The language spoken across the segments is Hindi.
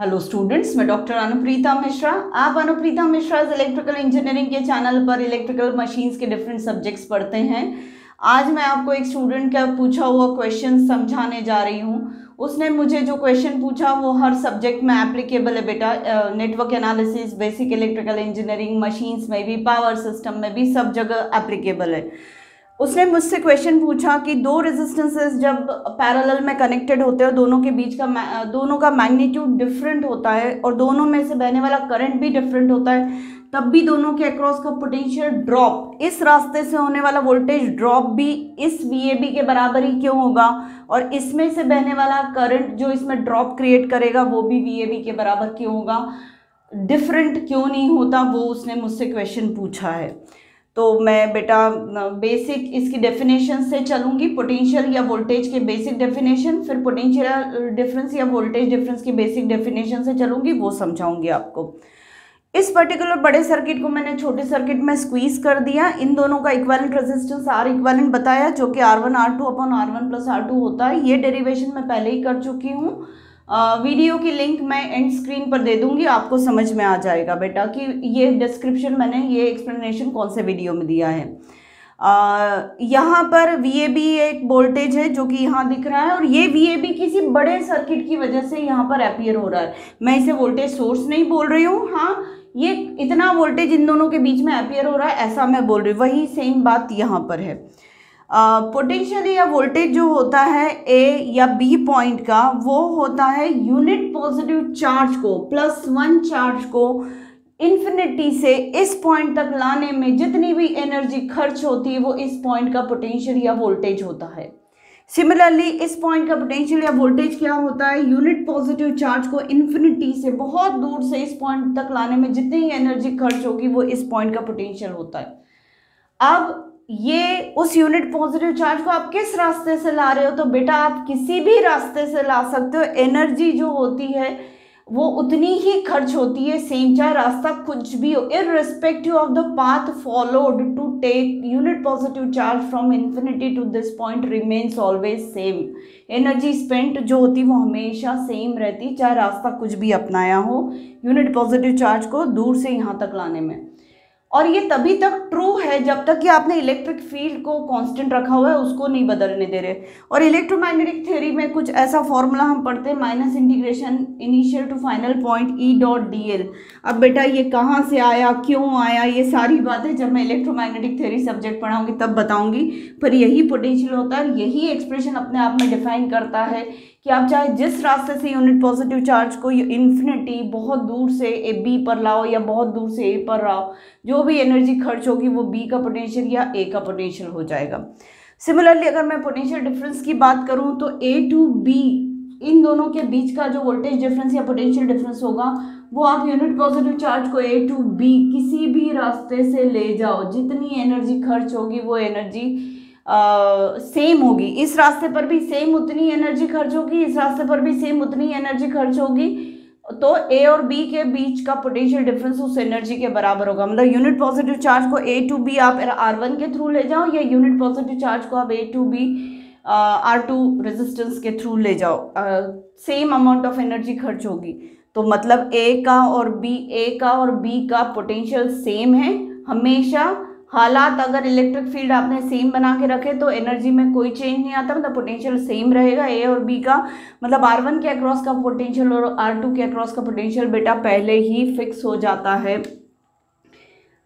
हेलो स्टूडेंट्स, मैं डॉक्टर अनुप्रीता मिश्रा। आप अनुप्रीता मिश्रा इलेक्ट्रिकल इंजीनियरिंग के चैनल पर इलेक्ट्रिकल मशीन्स के डिफरेंट सब्जेक्ट्स पढ़ते हैं। आज मैं आपको एक स्टूडेंट का पूछा हुआ क्वेश्चन समझाने जा रही हूँ। उसने मुझे जो क्वेश्चन पूछा वो हर सब्जेक्ट में एप्लीकेबल है बेटा। Network analysis, basic electrical engineering, machines में भी, पावर सिस्टम में भी, सब जगह एप्लीकेबल है। उसने मुझसे क्वेश्चन पूछा कि दो रेजिस्टेंसेस जब पैरेलल में कनेक्टेड होते हैं, दोनों के बीच का दोनों का मैग्नीट्यूड डिफरेंट होता है और दोनों में से बहने वाला करंट भी डिफरेंट होता है, तब भी दोनों के अक्रॉस का पोटेंशियल ड्रॉप, इस रास्ते से होने वाला वोल्टेज ड्रॉप भी इस VAB के बराबर ही क्यों होगा और इसमें से बहने वाला करंट जो इसमें ड्रॉप क्रिएट करेगा वो भी VAB के बराबर क्यों होगा, डिफरेंट क्यों नहीं होता, वो उसने मुझसे क्वेश्चन पूछा है। तो मैं बेटा बेसिक इसकी डेफिनेशन से चलूँगी, पोटेंशियल या वोल्टेज के बेसिक डेफिनेशन, फिर पोटेंशियल डिफरेंस या वोल्टेज डिफरेंस की बेसिक डेफिनेशन से चलूँगी, वो समझाऊँगी आपको। इस पर्टिकुलर बड़े सर्किट को मैंने छोटे सर्किट में स्क्वीज़ कर दिया। इन दोनों का इक्वेलेंट रेजिस्टेंस R इक्वेलेंट बताया, जो कि R1R2 upon R1 plus R2 होता है। ये डेरिवेशन मैं पहले ही कर चुकी हूँ। वीडियो की लिंक मैं एंड स्क्रीन पर दे दूंगी, आपको समझ में आ जाएगा बेटा कि ये डिस्क्रिप्शन मैंने ये एक्सप्लेनेशन कौन से वीडियो में दिया है। यहाँ पर VAB एक वोल्टेज है जो कि यहाँ दिख रहा है और ये VAB किसी बड़े सर्किट की वजह से यहाँ पर अपीयर हो रहा है। मैं इसे वोल्टेज सोर्स नहीं बोल रही हूँ, हाँ ये इतना वोल्टेज इन दोनों के बीच में अपीयर हो रहा है ऐसा मैं बोल रही हूँ। वही सेम बात यहाँ पर है। पोटेंशियल या वोल्टेज जो होता है A या B पॉइंट का, वो होता है यूनिट पॉजिटिव चार्ज को, +1 चार्ज को इन्फिनिटी से इस पॉइंट तक लाने में जितनी भी एनर्जी खर्च होती है वो इस पॉइंट का पोटेंशियल या वोल्टेज होता है। सिमिलरली इस पॉइंट का पोटेंशियल या वोल्टेज क्या होता है, यूनिट पॉजिटिव चार्ज को इन्फिनिटी से बहुत दूर से इस पॉइंट तक लाने में जितनी एनर्जी खर्च होगी वो इस पॉइंट का पोटेंशियल होता है। अब ये उस यूनिट पॉजिटिव चार्ज को आप किस रास्ते से ला रहे हो, तो बेटा आप किसी भी रास्ते से ला सकते हो। एनर्जी जो होती है वो उतनी ही खर्च होती है, सेम, चाहे रास्ता कुछ भी हो, irrespective of the path followed to take unit positive charge from infinity to this point remains always same. Energy spent जो होती है वो हमेशा सेम रहती, चाहे रास्ता कुछ भी अपनाया हो यूनिट पॉजिटिव चार्ज को दूर से यहाँ तक लाने में। और ये तभी तक ट्रू है जब तक कि आपने इलेक्ट्रिक फील्ड को कांस्टेंट रखा हुआ है, उसको नहीं बदलने दे रहे। और इलेक्ट्रोमैग्नेटिक थ्योरी में कुछ ऐसा फॉर्मूला हम पढ़ते हैं, -integration initial to final point E.dl। अब बेटा ये कहाँ से आया, क्यों आया, ये सारी बातें जब मैं इलेक्ट्रोमैग्नेटिक थ्योरी सब्जेक्ट पढ़ाऊँगी तब बताऊँगी। पर यही पोटेंशियल होता है, यही एक्सप्रेशन अपने आप में डिफाइन करता है कि आप चाहे जिस रास्ते से यूनिट पॉजिटिव चार्ज को इन्फिनिटी बहुत दूर से B पर लाओ या बहुत दूर से A पर लाओ, जो भी एनर्जी खर्च होगी वो B का पोटेंशियल या A का पोटेंशियल हो जाएगा। सिमिलरली अगर मैं पोटेंशियल डिफरेंस की बात करूं तो A टू B इन दोनों के बीच का जो वोल्टेज डिफरेंस या पोटेंशियल डिफरेंस होगा वो आप यूनिट पॉजिटिव चार्ज को A टू B किसी भी रास्ते से ले जाओ, जितनी एनर्जी खर्च होगी वो एनर्जी सेम होगी। इस रास्ते पर भी सेम उतनी एनर्जी खर्च होगी, इस रास्ते पर भी सेम उतनी एनर्जी खर्च होगी, तो A और B के बीच का पोटेंशियल डिफरेंस उस एनर्जी के बराबर होगा। मतलब यूनिट पॉजिटिव चार्ज को A टू B आप R1 के थ्रू ले जाओ या यूनिट पॉजिटिव चार्ज को आप A to B R2 resistance के थ्रू ले जाओ, सेम अमाउंट ऑफ एनर्जी खर्च होगी। तो मतलब A का और B का पोटेंशियल सेम है हमेशा। हालात अगर इलेक्ट्रिक फील्ड आपने सेम बना के रखे तो एनर्जी में कोई चेंज नहीं आता, मतलब पोटेंशियल सेम रहेगा A और B का। मतलब R1 के अक्रॉस का पोटेंशियल और R2 के अक्रॉस का पोटेंशियल बेटा पहले ही फिक्स हो जाता है,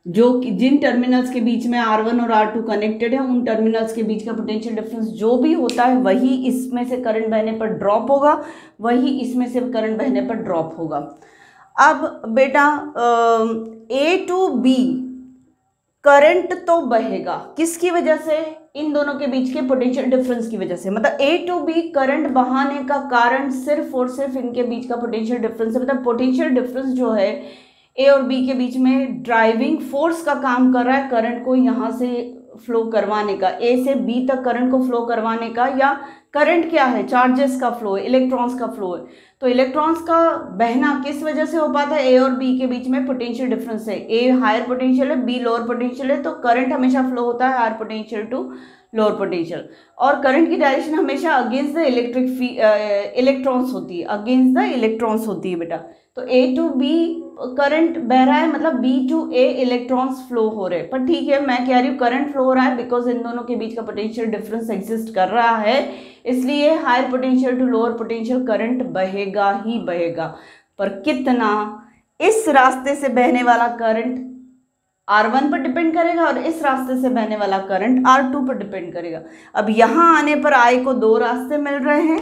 जो कि जिन टर्मिनल्स के बीच में R1 और R2 कनेक्टेड है उन टर्मिनल्स के बीच का पोटेंशियल डिफरेंस जो भी होता है वही इसमें से करंट बहने पर ड्रॉप होगा, वही इसमें से करंट बहने पर ड्रॉप होगा। अब बेटा A टू B करंट तो बहेगा किसकी वजह से, इन दोनों के बीच के पोटेंशियल डिफरेंस की वजह से। मतलब A टू B करंट बहाने का कारण सिर्फ और सिर्फ इनके बीच का पोटेंशियल डिफरेंस है। मतलब पोटेंशियल डिफरेंस जो है A और B के बीच में ड्राइविंग फोर्स का काम कर रहा है करंट को यहाँ से फ्लो करवाने का, A से B तक करंट को फ्लो करवाने का। या करंट क्या है, चार्जेस का फ्लो है, इलेक्ट्रॉन्स का फ्लो है। तो इलेक्ट्रॉन्स का बहना किस वजह से हो पाता है, A और B के बीच में पोटेंशियल डिफरेंस है। A हायर पोटेंशियल है, B लोअर पोटेंशियल है, तो करंट हमेशा फ्लो होता है higher potential to lower potential. और करंट की डायरेक्शन हमेशा अगेंस्ट द इलेक्ट्रॉन्स होती है, अगेंस्ट द इलेक्ट्रॉन्स होती है बेटा। तो ए टू बी करंट बह रहा है, मतलब B to A electrons flow हो रहे हैं। पर ठीक है, मैं कह रही हूँ करंट फ्लो हो रहा है बिकॉज इन दोनों के बीच का पोटेंशियल डिफरेंस एग्जिस्ट कर रहा है, इसलिए higher potential to lower potential current बहेगा ही बहेगा। पर कितना, इस रास्ते से बहने वाला करंट R1 पर डिपेंड करेगा और इस रास्ते से बहने वाला करंट R2 पर डिपेंड करेगा। अब यहाँ आने पर I को दो रास्ते मिल रहे हैं,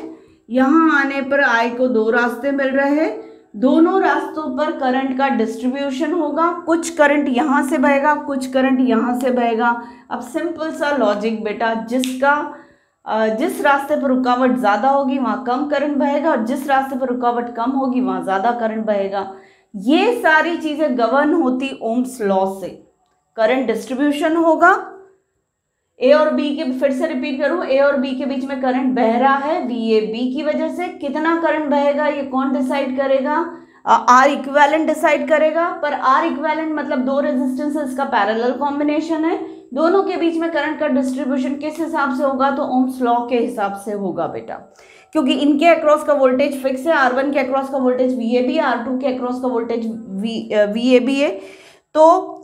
यहाँ आने पर I को दो रास्ते मिल रहे हैं, दोनों रास्तों पर करंट का डिस्ट्रीब्यूशन होगा, कुछ करंट यहाँ से बहेगा, कुछ करंट यहाँ से बहेगा। अब सिंपल सा लॉजिक बेटा, जिस रास्ते पर रुकावट ज़्यादा होगी वहाँ कम करंट बहेगा और जिस रास्ते पर रुकावट कम होगी वहाँ ज़्यादा करंट बहेगा। ये सारी चीज़ें गवर्न होती ओम्स लॉ से। करंट डिस्ट्रीब्यूशन होगा, ए और बी के, फिर से रिपीट करूँ, ए और बी के बीच में करंट बह रहा है VAB की वजह से। कितना करंट बहेगा ये कौन डिसाइड करेगा? R इक्वेलेंट डिसाइड करेगा। पर R इक्वेलेंट मतलब दो रेजिस्टेंसेस का पैरेलल कॉम्बिनेशन है, दोनों के बीच में करंट का डिस्ट्रीब्यूशन किस हिसाब से होगा? तो ओम्स लॉ के हिसाब से होगा बेटा, क्योंकि इनके अक्रॉस का वोल्टेज फिक्स है। R1 के अक्रॉस का वोल्टेज VAB है, R2 के अक्रॉस का वोल्टेज VAB है। तो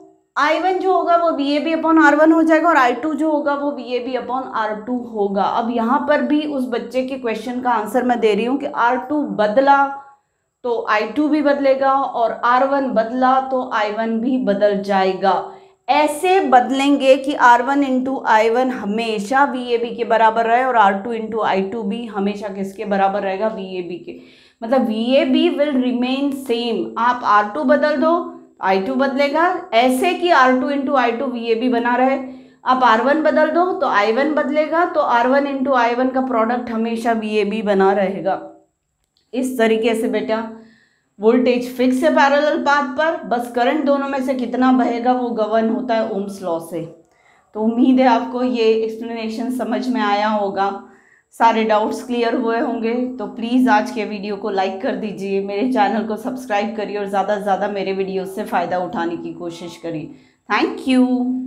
I1 जो होगा वो VAB अपॉन R1 हो जाएगा और I2 जो होगा वो VAB अपॉन R2 होगा। अब यहाँ पर भी उस बच्चे के क्वेश्चन का आंसर मैं दे रही हूँ कि R2 बदला तो I2 भी बदलेगा और R1 बदला तो I1 भी बदल जाएगा। ऐसे बदलेंगे कि R1 इंटू I1 हमेशा VAB के बराबर रहे और R2 इंटू I2 भी हमेशा किसके बराबर रहेगा? VAB के। मतलब VAB विल रिमेन सेम। आप R2 बदल दो I2 बदलेगा, ऐसे कि R2 इंटू I2 VAB बना रहे। आप R1 बदल दो तो I1 बदलेगा, तो R1 इंटू I1 का प्रोडक्ट हमेशा VAB बना रहेगा। इस तरीके से बेटा वोल्टेज फिक्स है पैरेलल पाथ पर, बस करंट दोनों में से कितना बहेगा वो गवर्न होता है ओम्स लॉ से। तो उम्मीद है आपको ये एक्सप्लेनेशन समझ में आया होगा, सारे डाउट्स क्लियर हुए होंगे। तो प्लीज़ आज के वीडियो को लाइक कर दीजिए, मेरे चैनल को सब्सक्राइब करिए और ज़्यादा से ज़्यादा मेरे वीडियो से फ़ायदा उठाने की कोशिश करिए। Thank you.